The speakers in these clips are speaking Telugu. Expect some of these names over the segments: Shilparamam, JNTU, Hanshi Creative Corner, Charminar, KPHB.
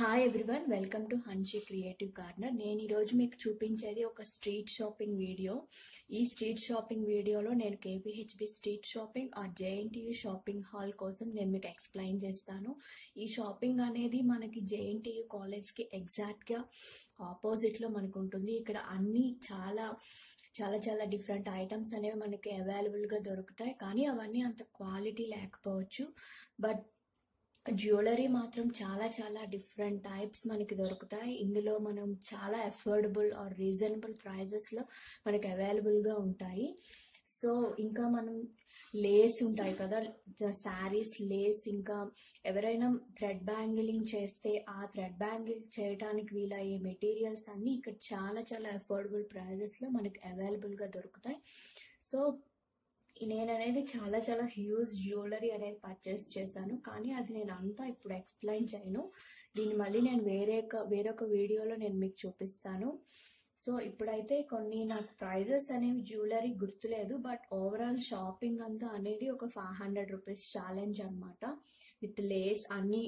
Hi everyone, welcome to Hanshi Creative Corner. నేను ఈ రోజు మీకు చూపించేది ఒక స్ట్రీట్ షాపింగ్ వీడియో. ఈ స్ట్రీట్ షాపింగ్ వీడియోలో నేను KPHB స్ట్రీట్ షాపింగ్ ఆ JNTU షాపింగ్ హాల్ కోసం నేను మీకు ఎక్స్‌ప్లెయిన్ చేస్తాను. ఈ షాపింగ్ అనేది మనకి JNTU కాలేజ్ కి ఎగ్జాక్ట్ గా ఆపోజిట్ లో మనకు ఉంటుంది. ఇక్కడ అన్ని చాలా డిఫరెంట్ ఐటమ్స్ అనేవి మనకి అవైలబుల్ గా దొరుకుతాయి. కానీ అవన్నీ అంత క్వాలిటీ లేకపోవచ్చు. బట్ జ్యువెలరీ మాత్రం చాలా డిఫరెంట్ టైప్స్ మనకి దొరుకుతాయి. ఇందులో మనం చాలా అఫోర్డబుల్ ఆర్ రీజనబుల్ ప్రైజెస్ లో మనకి అవైలబుల్ గా ఉంటాయి. సో ఇంకా మనం లేస్ ఉంటాయి కదా, శారీస్ లేస్, ఇంకా ఎవరైనా థ్రెడ్ బ్యాంగిలింగ్ చేస్తే ఆ థ్రెడ్ బ్యాంగిల్ చేయడానికి వీలయ్యే మెటీరియల్స్ అన్ని ఇక్కడ చాలా అఫోర్డబుల్ ప్రైజెస్ లో మనకి అవైలబుల్ గా దొరుకుతాయి. సో నేను అనేది చాలా హ్యూజ్ జ్యువెలరీ అనేది పర్చేస్ చేశాను. కానీ అది నేను అంతా ఇప్పుడు ఎక్స్ప్లెయిన్ చేయను. దీన్ని మళ్ళీ నేను వేరొక వీడియోలో నేను మీకు చూపిస్తాను. సో ఇప్పుడైతే కొన్ని నాకు ప్రైజెస్ అనేవి జ్యువెలరీ గుర్తులేదు. బట్ ఓవరాల్ షాపింగ్ అంతా అనేది ఒక 500 రూపీస్ ఛాలెంజ్ అనమాట, విత్ లేస్ అన్నీ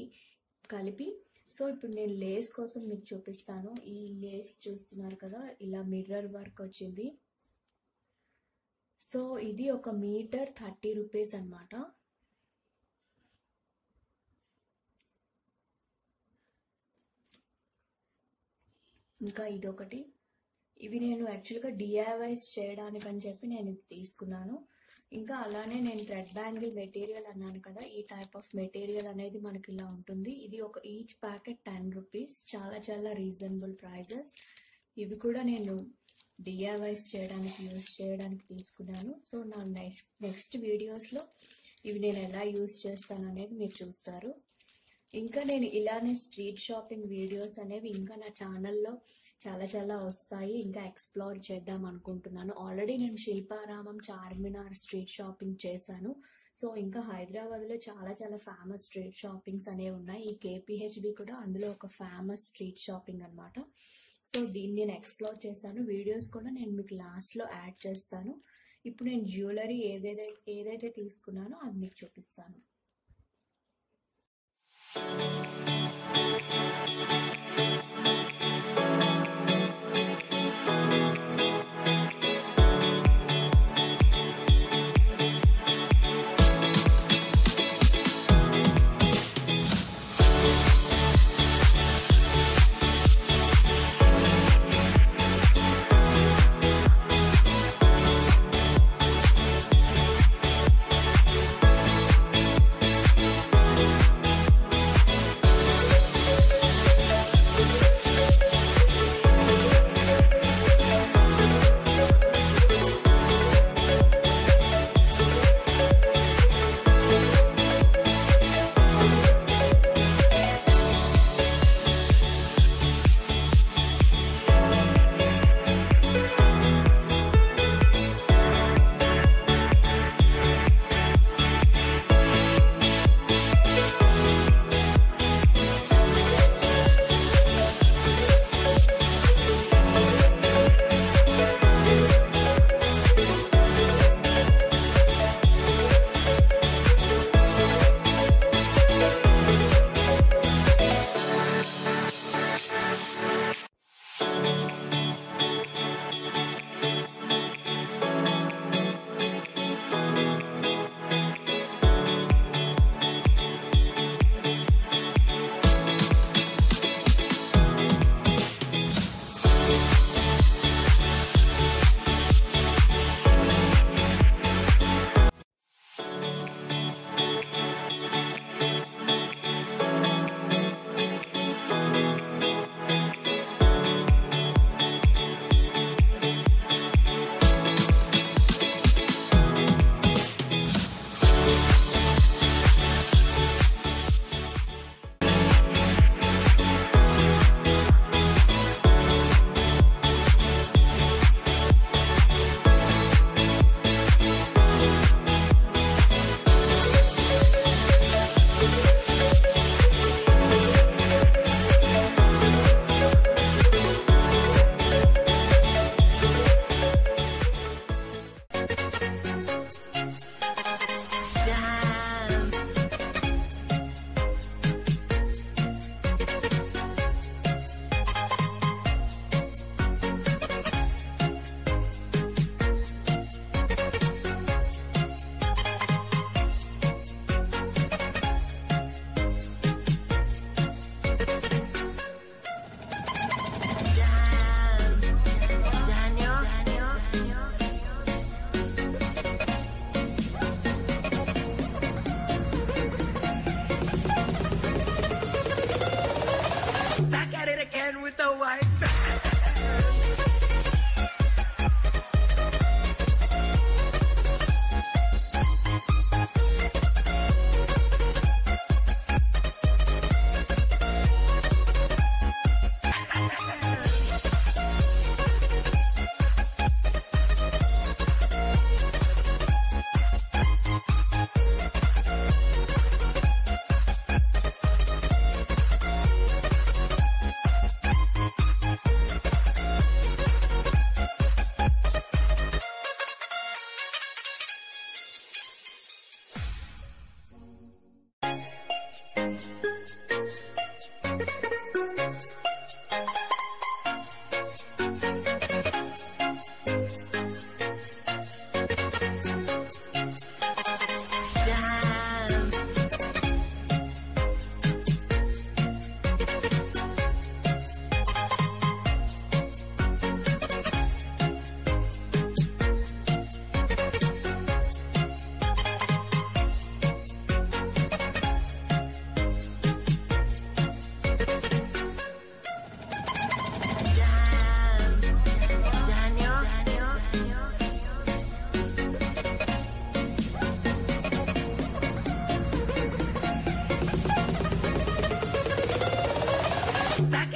కలిపి. సో ఇప్పుడు నేను లేస్ కోసం మీకు చూపిస్తాను. ఈ లేస్ చూస్తున్నారు కదా, ఇలా మిర్రర్ వర్క్ వచ్చింది. సో ఇది ఒక మీటర్ 30 రూపీస్ అన్నమాట. ఇంకా ఇదొకటి, ఇవి నేను యాక్చువల్గా డిఐవైస్ చేయడానికి అని చెప్పి నేను ఇది తీసుకున్నాను. ఇంకా అలానే నేను థ్రెడ్ బ్యాంగిల్ మెటీరియల్ అన్నాను కదా, ఈ టైప్ ఆఫ్ మెటీరియల్ అనేది మనకి ఇలా ఉంటుంది. ఇది ఒక ఈచ్ ప్యాకెట్ 10 రూపీస్, చాలా రీజనబుల్ ప్రైజెస్. ఇవి కూడా నేను డిఐవైస్ చేయడానికి తీసుకున్నాను. సో నా నెక్స్ట్ వీడియోస్లో ఇవి నేను ఎలా యూజ్ చేస్తాను అనేది మీరు చూస్తారు. ఇంకా నేను ఇలానే స్ట్రీట్ షాపింగ్ వీడియోస్ అనేవి ఇంకా నా ఛానల్లో చాలా వస్తాయి. ఇంకా ఎక్స్ప్లోర్ చేద్దాం అనుకుంటున్నాను. ఆల్రెడీ నేను శిల్పారామం, చార్మినార్ స్ట్రీట్ షాపింగ్ చేశాను. సో ఇంకా హైదరాబాద్లో చాలా ఫేమస్ స్ట్రీట్ షాపింగ్స్ అనేవి ఉన్నాయి. ఈ KPHB కూడా అందులో ఒక ఫేమస్ స్ట్రీట్ షాపింగ్ అనమాట. సో దీన్ని నేను ఎక్స్ప్లోర్ చేశాను. వీడియోస్ కూడా నేను మీకు లాస్ట్లో యాడ్ చేస్తాను. ఇప్పుడు నేను జ్యువెలరీ ఏదైతే తీసుకున్నానో అది మీకు చూపిస్తాను. Back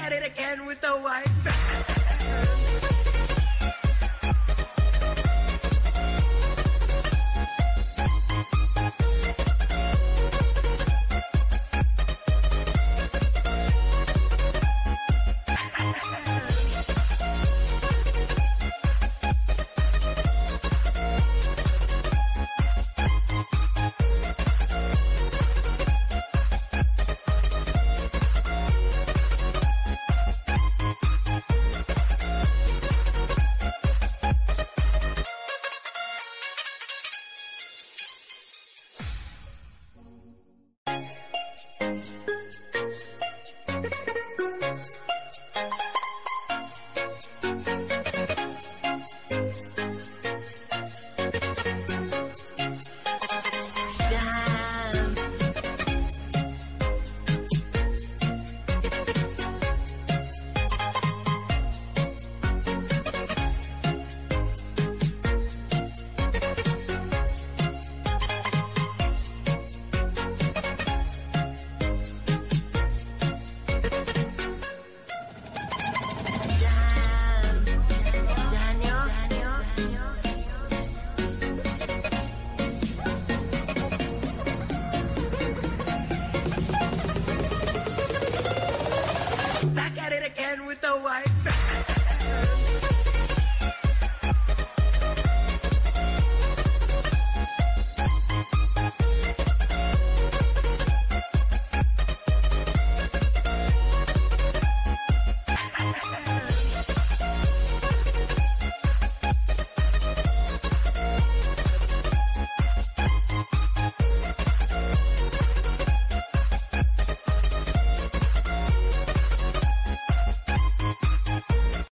at it again with the wife.